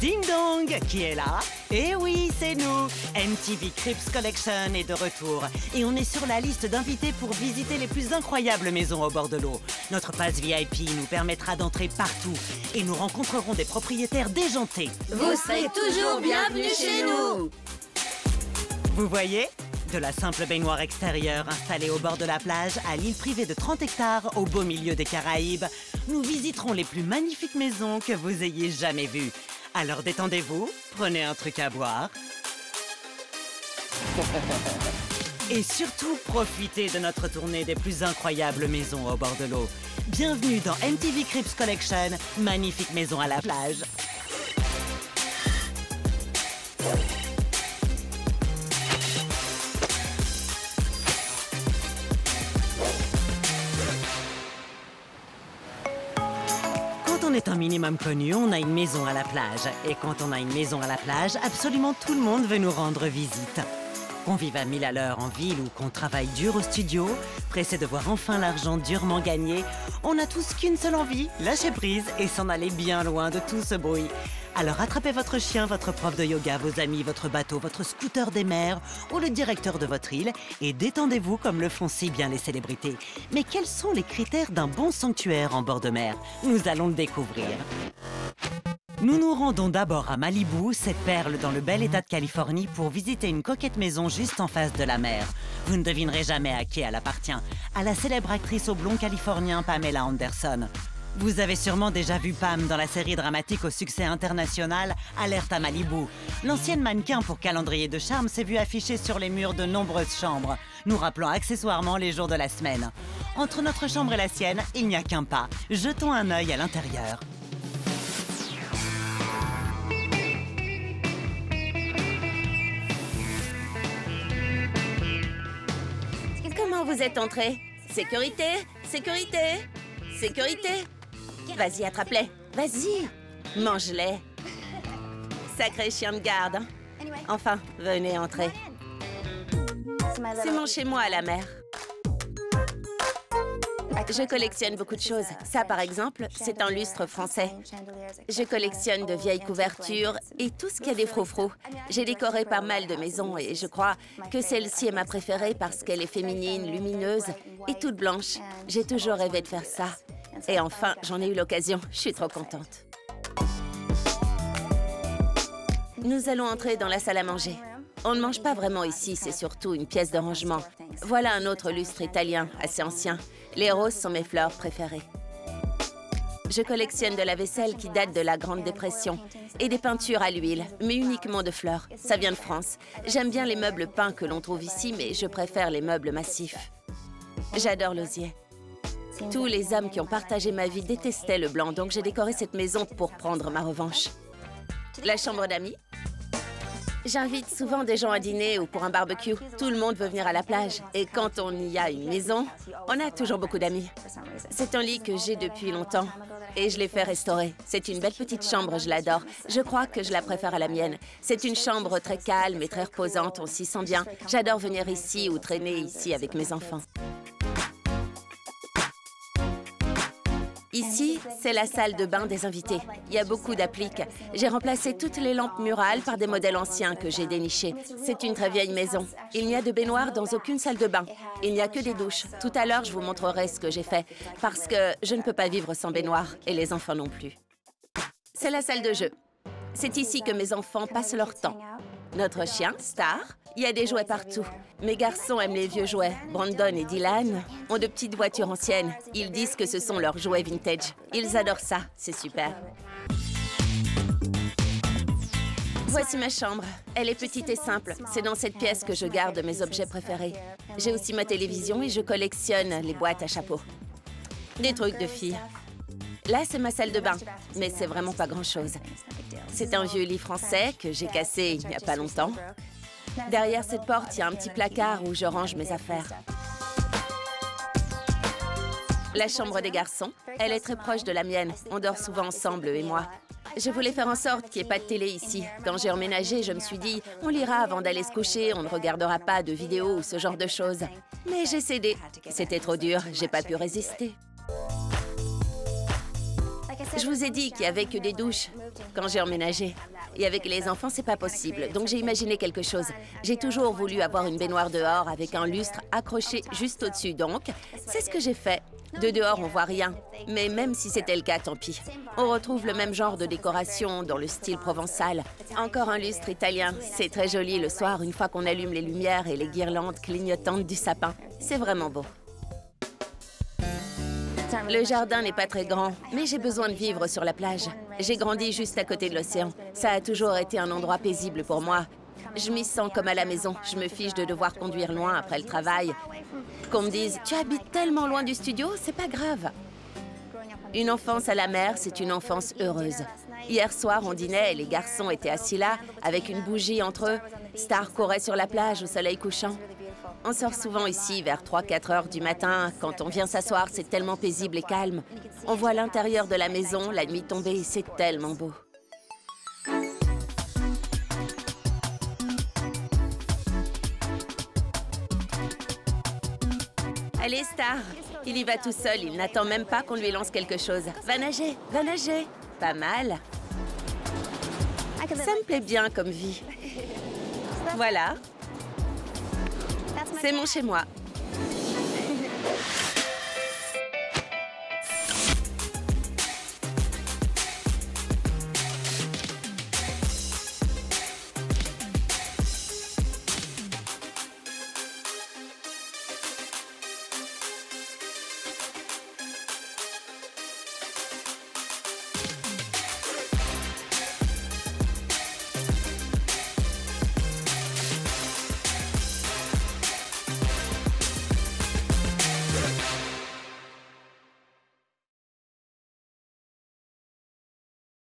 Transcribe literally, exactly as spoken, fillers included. Ding Dong qui est là. Et oui, c'est nous. M T V Cribs Collection est de retour. Et on est sur la liste d'invités pour visiter les plus incroyables maisons au bord de l'eau. Notre passe V I P nous permettra d'entrer partout. Et nous rencontrerons des propriétaires déjantés. Vous serez toujours bienvenus chez nous. Vous voyez ? De la simple baignoire extérieure installée au bord de la plage à l'île privée de trente hectares au beau milieu des Caraïbes, nous visiterons les plus magnifiques maisons que vous ayez jamais vues. Alors détendez-vous, prenez un truc à boire et surtout profitez de notre tournée des plus incroyables maisons au bord de l'eau. Bienvenue dans M T V Cribs Collection, magnifique maison à la plage. Quand on est un minimum connu, on a une maison à la plage. Et quand on a une maison à la plage, absolument tout le monde veut nous rendre visite. Qu'on vive à mille à l'heure en ville ou qu'on travaille dur au studio, pressé de voir enfin l'argent durement gagné, on n'a tous qu'une seule envie, lâcher prise et s'en aller bien loin de tout ce bruit. Alors attrapez votre chien, votre prof de yoga, vos amis, votre bateau, votre scooter des mers ou le directeur de votre île et détendez-vous comme le font si bien les célébrités. Mais quels sont les critères d'un bon sanctuaire en bord de mer? Nous allons le découvrir. Nous nous rendons d'abord à Malibu, cette perle dans le bel état de Californie, pour visiter une coquette maison juste en face de la mer. Vous ne devinerez jamais à qui elle appartient, à la célèbre actrice au blond californien Pamela Anderson. Vous avez sûrement déjà vu Pam dans la série dramatique au succès international Alerte à Malibu. L'ancienne mannequin pour calendrier de charme s'est vue afficher sur les murs de nombreuses chambres, nous rappelant accessoirement les jours de la semaine. Entre notre chambre et la sienne, il n'y a qu'un pas. Jetons un œil à l'intérieur. Comment vous êtes entrés? Sécurité, sécurité, sécurité. Vas-y, attrape-les. Vas-y, mange-les. Sacré chien de garde. Hein? Enfin, venez entrer. C'est mon chez-moi à la mer. Je collectionne beaucoup de choses. Ça, par exemple, c'est un lustre français. Je collectionne de vieilles couvertures et tout ce qui a des froufrous. J'ai décoré pas mal de maisons et je crois que celle-ci est ma préférée parce qu'elle est féminine, lumineuse et toute blanche. J'ai toujours rêvé de faire ça. Et enfin, j'en ai eu l'occasion. Je suis trop contente. Nous allons entrer dans la salle à manger. On ne mange pas vraiment ici, c'est surtout une pièce de rangement. Voilà un autre lustre italien, assez ancien. Les roses sont mes fleurs préférées. Je collectionne de la vaisselle qui date de la Grande Dépression et des peintures à l'huile, mais uniquement de fleurs. Ça vient de France. J'aime bien les meubles peints que l'on trouve ici, mais je préfère les meubles massifs. J'adore l'osier. Tous les hommes qui ont partagé ma vie détestaient le blanc, donc j'ai décoré cette maison pour prendre ma revanche. La chambre d'amis? J'invite souvent des gens à dîner ou pour un barbecue. Tout le monde veut venir à la plage. Et quand on y a une maison, on a toujours beaucoup d'amis. C'est un lit que j'ai depuis longtemps et je l'ai fait restaurer. C'est une belle petite chambre, je l'adore. Je crois que je la préfère à la mienne. C'est une chambre très calme et très reposante, on s'y sent bien. J'adore venir ici ou traîner ici avec mes enfants. Ici, c'est la salle de bain des invités. Il y a beaucoup d'appliques. J'ai remplacé toutes les lampes murales par des modèles anciens que j'ai dénichés. C'est une très vieille maison. Il n'y a de baignoire dans aucune salle de bain. Il n'y a que des douches. Tout à l'heure, je vous montrerai ce que j'ai fait, parce que je ne peux pas vivre sans baignoire, et les enfants non plus. C'est la salle de jeu. C'est ici que mes enfants passent leur temps. Notre chien, Star, il y a des jouets partout. Mes garçons aiment les vieux jouets. Brandon et Dylan ont de petites voitures anciennes. Ils disent que ce sont leurs jouets vintage. Ils adorent ça, c'est super. Voici ma chambre. Elle est petite et simple. C'est dans cette pièce que je garde mes objets préférés. J'ai aussi ma télévision et je collectionne les boîtes à chapeaux. Des trucs de filles. Là, c'est ma salle de bain, mais c'est vraiment pas grand-chose. C'est un vieux lit français que j'ai cassé il n'y a pas longtemps. Derrière cette porte, il y a un petit placard où je range mes affaires. La chambre des garçons, elle est très proche de la mienne. On dort souvent ensemble, eux et moi. Je voulais faire en sorte qu'il n'y ait pas de télé ici. Quand j'ai emménagé, je me suis dit, on lira avant d'aller se coucher, on ne regardera pas de vidéos ou ce genre de choses. Mais j'ai cédé. C'était trop dur, j'ai pas pu résister. Je vous ai dit qu'il n'y avait que des douches quand j'ai emménagé. Et avec les enfants, c'est pas possible. Donc j'ai imaginé quelque chose. J'ai toujours voulu avoir une baignoire dehors avec un lustre accroché juste au-dessus. Donc, c'est ce que j'ai fait. De dehors, on voit rien. Mais même si c'était le cas, tant pis. On retrouve le même genre de décoration dans le style provençal. Encore un lustre italien. C'est très joli le soir, une fois qu'on allume les lumières et les guirlandes clignotantes du sapin. C'est vraiment beau. Le jardin n'est pas très grand, mais j'ai besoin de vivre sur la plage. J'ai grandi juste à côté de l'océan. Ça a toujours été un endroit paisible pour moi. Je m'y sens comme à la maison. Je me fiche de devoir conduire loin après le travail. Qu'on me dise « Tu habites tellement loin du studio, c'est pas grave ». Une enfance à la mer, c'est une enfance heureuse. Hier soir, on dînait et les garçons étaient assis là, avec une bougie entre eux. Star courait sur la plage au soleil couchant. On sort souvent ici vers trois quatre heures du matin. Quand on vient s'asseoir, c'est tellement paisible et calme. On voit l'intérieur de la maison, la nuit tombée, c'est tellement beau. Allez, Star, il y va tout seul, il n'attend même pas qu'on lui lance quelque chose. Va nager, va nager. Pas mal. Ça me plaît bien comme vie. Voilà. C'est mon chez-moi.